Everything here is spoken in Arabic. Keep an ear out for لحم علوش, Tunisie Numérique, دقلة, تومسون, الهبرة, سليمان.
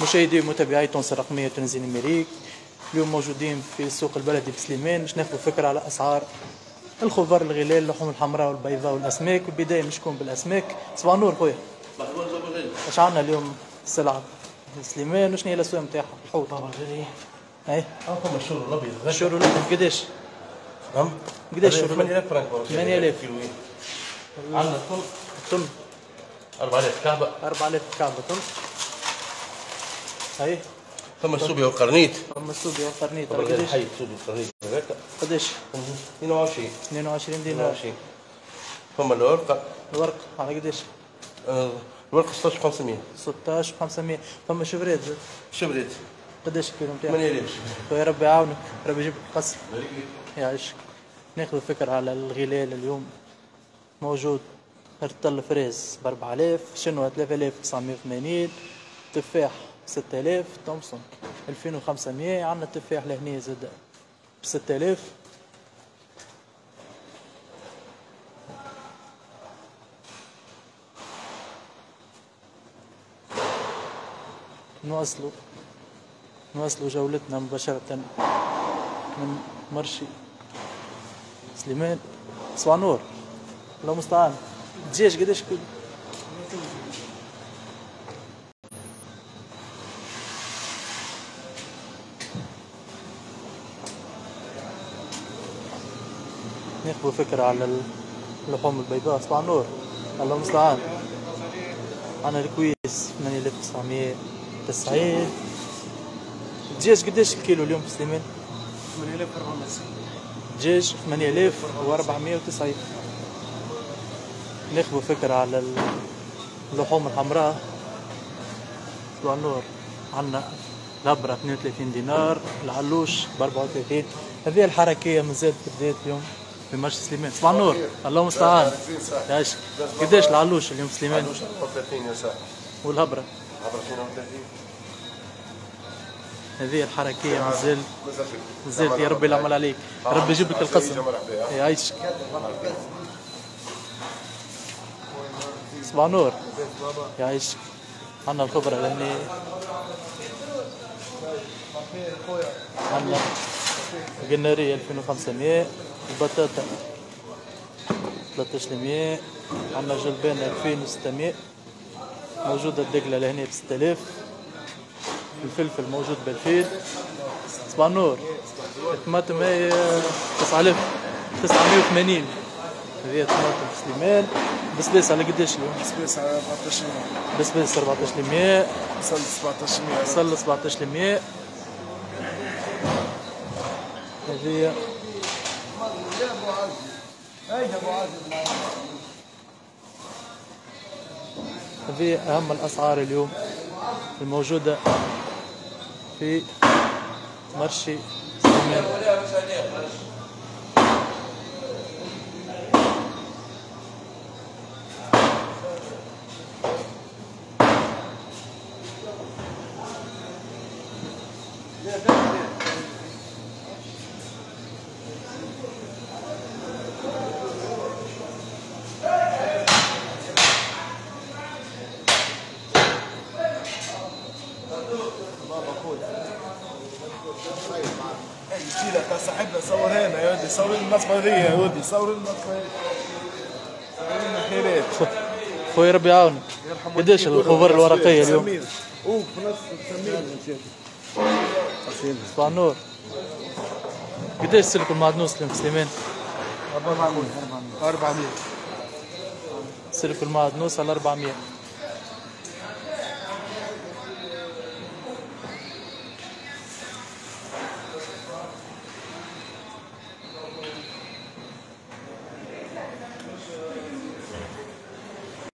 مشاهدي ومتابعي تونس الرقمية تونسي نميريك، اليوم موجودين في السوق البلدي بسليمان باش ناخذ فكرة على أسعار الخضار، الغلال، اللحوم الحمراء والبيضاء والأسماك. والبداية نشكون بالأسماك. صباح النور خويا. صباح النور. واش عندنا اليوم السلعة سليمان وشنو هي الأسواق نتاعها؟ الحوض جاي. أي. هاكم الشور الأبيض. الشور الأبيض قداش؟ قداش الشور الأبيض؟ 8000 فرنك. 8000 كيلو. عندنا التمر 4000 كعبة. 4000 كعبة تمر. أي. ثم السوبيا والقرنيط. ثم السوبيا والقرنيط. قداش؟ حي السوبيا والقرنيط هذاك. قداش؟ 22. 22 دينار. ثم الورقة. الورقة على قداش؟ الورقة 16500. 16500. ثم شبريت. شبريت. قداش الكيلو نتاعك؟ 8000. يا ربي يعاونك، ربي يجيب لك قصر. يعيشك. ناخذ فكرة على الغلال اليوم. موجود رطل فريز ب 4000، شنو 3980، تفاح 6000، تومسون 2500. عندنا التفاح لهنا زاد ب 6000. نواصلوا جولتنا مباشرة من مرشي سليمان. صباح نور. الله المستعان. الدجاج قداش كيلو؟ ناخذ فكرة على اللحوم البيضاء. صباح النور. الله المستعان. أنا الكويس 8990. الدجاج قداش الكيلو اليوم في سليمان؟ 8490. الدجاج 8490. ناخذ فكرة على اللحوم الحمراء. صباح النور. عندنا الهبرة 32 دينار، العلوش ب 34. هذه الحركية مازالت بدات اليوم في مرشي سليمان. صباح النور. الله المستعان. عايش. قداش العلوش اليوم في سليمان؟ العلوش 34 يا صاحبي. والهبرة؟ الهبرة 32. هذه الحركية مازالت. يا ربي العمل عليك، ربي يجيب لك القصر. يعيشك. صباح نور. يعيشك. عندنا الخضرة لهنا. عندنا القنارية 2500، البطاطا 1300، عندنا جلبانة 2600. موجودة الدقلة لهنا ب 6000. الفلفل موجود ب 2000. صباح نور. الطماطم هي 9980. هذه الطماطم في سليمان. بسباس على قداش اليوم؟ بسباس على 1400. بسباس 1400. وصل 1700. وصل 1700. هذه أهم الأسعار اليوم الموجودة في مرشي سليمان. يجي لك يا صاحبنا صور هنا يا ودي، صور لنا الصفاريه يا ودي، صور لنا الصفاريه. خويا ربي يعاونك. قداش الخضار الورقيه اليوم؟ اوه بنص التمير. صباح النور. قداش سلك المعدنوس اليوم في سليمان؟ 400. 400 سلك المعدنوس على 400.